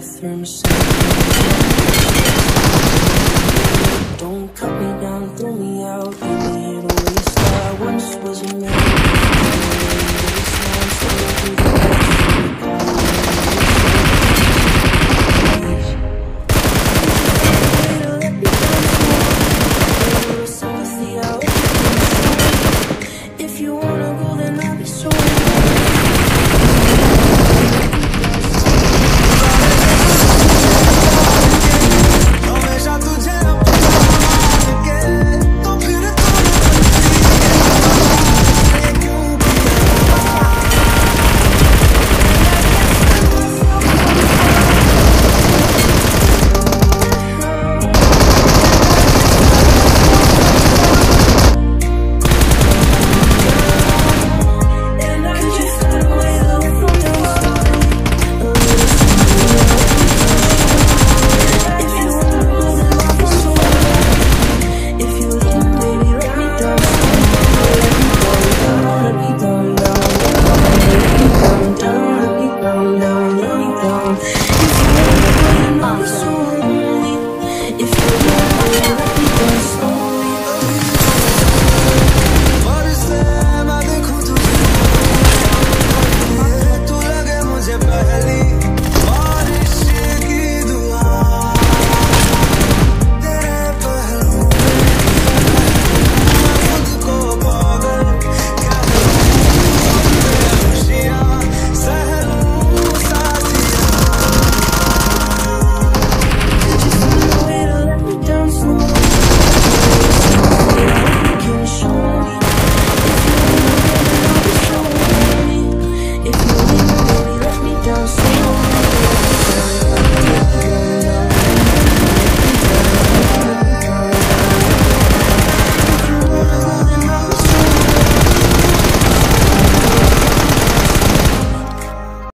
bathroom sink.